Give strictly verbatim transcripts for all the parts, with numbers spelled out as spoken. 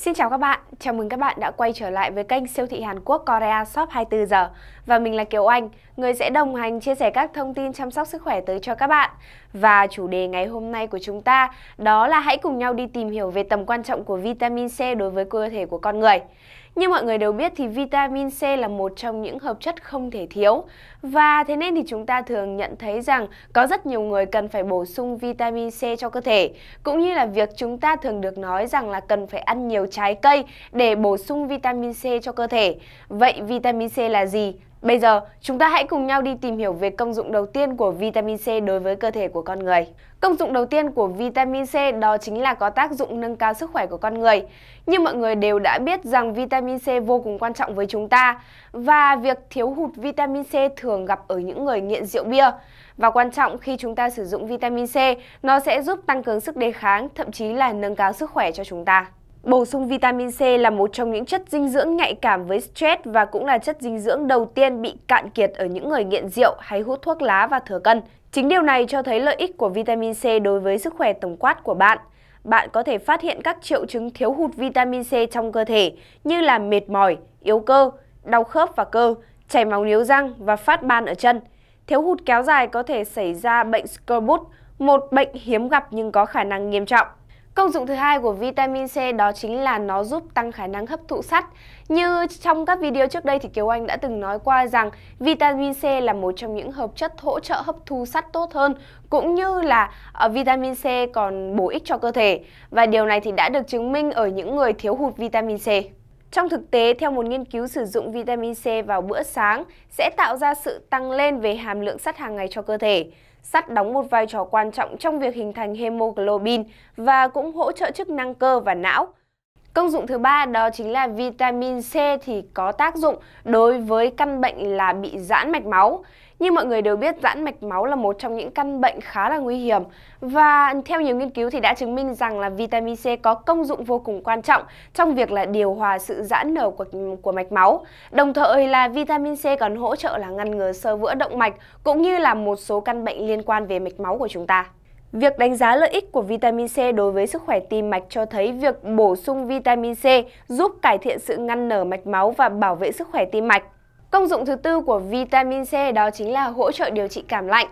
Xin chào các bạn, chào mừng các bạn đã quay trở lại với kênh siêu thị Hàn Quốc Korea Shop hai mươi tư giờ. Và mình là Kiều Anh, người sẽ đồng hành chia sẻ các thông tin chăm sóc sức khỏe tới cho các bạn. Và chủ đề ngày hôm nay của chúng ta đó là hãy cùng nhau đi tìm hiểu về tầm quan trọng của vitamin C đối với cơ thể của con người. Như mọi người đều biết thì vitamin C là một trong những hợp chất không thể thiếu. Và thế nên thì chúng ta thường nhận thấy rằng có rất nhiều người cần phải bổ sung vitamin C cho cơ thể. Cũng như là việc chúng ta thường được nói rằng là cần phải ăn nhiều trái cây để bổ sung vitamin C cho cơ thể. Vậy vitamin C là gì? Bây giờ, chúng ta hãy cùng nhau đi tìm hiểu về công dụng đầu tiên của vitamin C đối với cơ thể của con người. Công dụng đầu tiên của vitamin C đó chính là có tác dụng nâng cao sức khỏe của con người. Như mọi người đều đã biết rằng vitamin C vô cùng quan trọng với chúng ta. Và việc thiếu hụt vitamin C thường gặp ở những người nghiện rượu bia. Và quan trọng khi chúng ta sử dụng vitamin C, nó sẽ giúp tăng cường sức đề kháng, thậm chí là nâng cao sức khỏe cho chúng ta. Bổ sung vitamin C là một trong những chất dinh dưỡng nhạy cảm với stress và cũng là chất dinh dưỡng đầu tiên bị cạn kiệt ở những người nghiện rượu hay hút thuốc lá và thừa cân. Chính điều này cho thấy lợi ích của vitamin C đối với sức khỏe tổng quát của bạn. Bạn có thể phát hiện các triệu chứng thiếu hụt vitamin C trong cơ thể như là mệt mỏi, yếu cơ, đau khớp và cơ, chảy máu niếu răng và phát ban ở chân. Thiếu hụt kéo dài có thể xảy ra bệnh scurvy, một bệnh hiếm gặp nhưng có khả năng nghiêm trọng. Công dụng thứ hai của vitamin C đó chính là nó giúp tăng khả năng hấp thụ sắt. Như trong các video trước đây thì Kiều Anh đã từng nói qua rằng vitamin C là một trong những hợp chất hỗ trợ hấp thu sắt tốt hơn, cũng như là vitamin C còn bổ ích cho cơ thể. Và điều này thì đã được chứng minh ở những người thiếu hụt vitamin C. Trong thực tế, theo một nghiên cứu, sử dụng vitamin C vào bữa sáng sẽ tạo ra sự tăng lên về hàm lượng sắt hàng ngày cho cơ thể. Sắt đóng một vai trò quan trọng trong việc hình thành hemoglobin và cũng hỗ trợ chức năng cơ và não. Công dụng thứ ba đó chính là vitamin C thì có tác dụng đối với căn bệnh là bị giãn mạch máu. Như mọi người đều biết, giãn mạch máu là một trong những căn bệnh khá là nguy hiểm. Và theo nhiều nghiên cứu thì đã chứng minh rằng là vitamin C có công dụng vô cùng quan trọng trong việc là điều hòa sự giãn nở của, của mạch máu. Đồng thời là vitamin C còn hỗ trợ là ngăn ngừa xơ vữa động mạch cũng như là một số căn bệnh liên quan về mạch máu của chúng ta. Việc đánh giá lợi ích của vitamin C đối với sức khỏe tim mạch cho thấy việc bổ sung vitamin C giúp cải thiện sự ngăn nở mạch máu và bảo vệ sức khỏe tim mạch. Công dụng thứ tư của vitamin C đó chính là hỗ trợ điều trị cảm lạnh.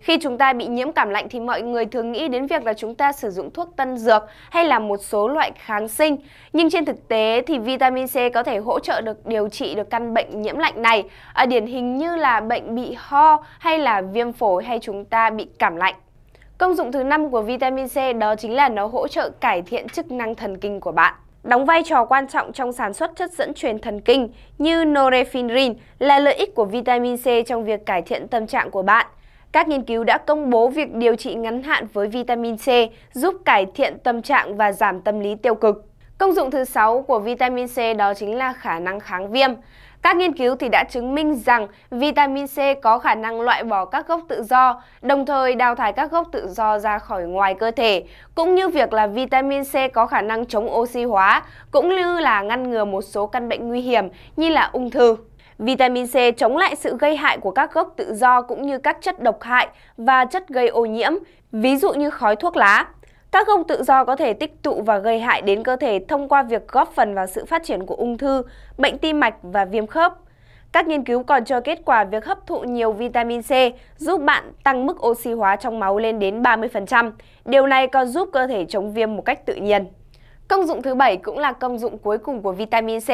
Khi chúng ta bị nhiễm cảm lạnh thì mọi người thường nghĩ đến việc là chúng ta sử dụng thuốc tân dược hay là một số loại kháng sinh. Nhưng trên thực tế thì vitamin C có thể hỗ trợ được điều trị được căn bệnh nhiễm lạnh này, ở điển hình như là bệnh bị ho hay là viêm phổi hay chúng ta bị cảm lạnh. Công dụng thứ năm của vitamin C đó chính là nó hỗ trợ cải thiện chức năng thần kinh của bạn. Đóng vai trò quan trọng trong sản xuất chất dẫn truyền thần kinh như norepinephrine là lợi ích của vitamin C trong việc cải thiện tâm trạng của bạn. Các nghiên cứu đã công bố việc điều trị ngắn hạn với vitamin C giúp cải thiện tâm trạng và giảm tâm lý tiêu cực. Công dụng thứ sáu của vitamin C đó chính là khả năng kháng viêm. Các nghiên cứu thì đã chứng minh rằng vitamin C có khả năng loại bỏ các gốc tự do, đồng thời đào thải các gốc tự do ra khỏi ngoài cơ thể, cũng như việc là vitamin C có khả năng chống oxy hóa, cũng như là ngăn ngừa một số căn bệnh nguy hiểm như là ung thư. Vitamin C chống lại sự gây hại của các gốc tự do cũng như các chất độc hại và chất gây ô nhiễm, ví dụ như khói thuốc lá. Các gốc tự do có thể tích tụ và gây hại đến cơ thể thông qua việc góp phần vào sự phát triển của ung thư, bệnh tim mạch và viêm khớp. Các nghiên cứu còn cho kết quả việc hấp thụ nhiều vitamin C giúp bạn tăng mức oxy hóa trong máu lên đến ba mươi phần trăm. Điều này còn giúp cơ thể chống viêm một cách tự nhiên. Công dụng thứ bảy cũng là công dụng cuối cùng của vitamin C,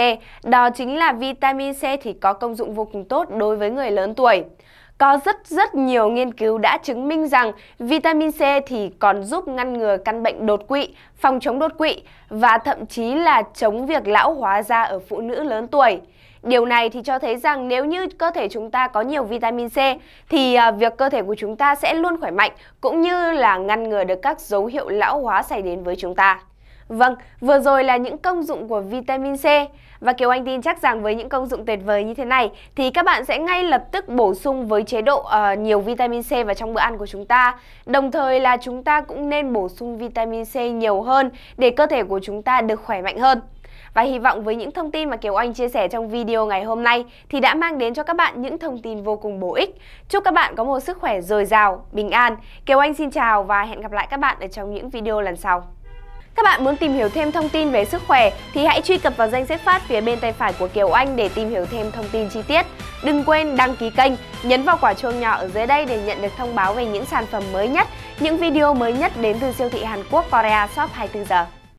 đó chính là vitamin C thì có công dụng vô cùng tốt đối với người lớn tuổi. Có rất rất nhiều nghiên cứu đã chứng minh rằng vitamin C thì còn giúp ngăn ngừa căn bệnh đột quỵ, phòng chống đột quỵ và thậm chí là chống việc lão hóa da ở phụ nữ lớn tuổi. Điều này thì cho thấy rằng nếu như cơ thể chúng ta có nhiều vitamin C thì việc cơ thể của chúng ta sẽ luôn khỏe mạnh cũng như là ngăn ngừa được các dấu hiệu lão hóa xảy đến với chúng ta. Vâng, vừa rồi là những công dụng của vitamin C. Và Kiều Anh tin chắc rằng với những công dụng tuyệt vời như thế này thì các bạn sẽ ngay lập tức bổ sung với chế độ uh, nhiều vitamin C vào trong bữa ăn của chúng ta. Đồng thời là chúng ta cũng nên bổ sung vitamin C nhiều hơn để cơ thể của chúng ta được khỏe mạnh hơn. Và hy vọng với những thông tin mà Kiều Anh chia sẻ trong video ngày hôm nay thì đã mang đến cho các bạn những thông tin vô cùng bổ ích. Chúc các bạn có một sức khỏe dồi dào, bình an. Kiều Anh xin chào và hẹn gặp lại các bạn ở trong những video lần sau. Các bạn muốn tìm hiểu thêm thông tin về sức khỏe thì hãy truy cập vào danh sách phát phía bên tay phải của Kiều Anh để tìm hiểu thêm thông tin chi tiết. Đừng quên đăng ký kênh, nhấn vào quả chuông nhỏ ở dưới đây để nhận được thông báo về những sản phẩm mới nhất, những video mới nhất đến từ siêu thị Hàn Quốc Korea Shop hai mươi bốn giờ.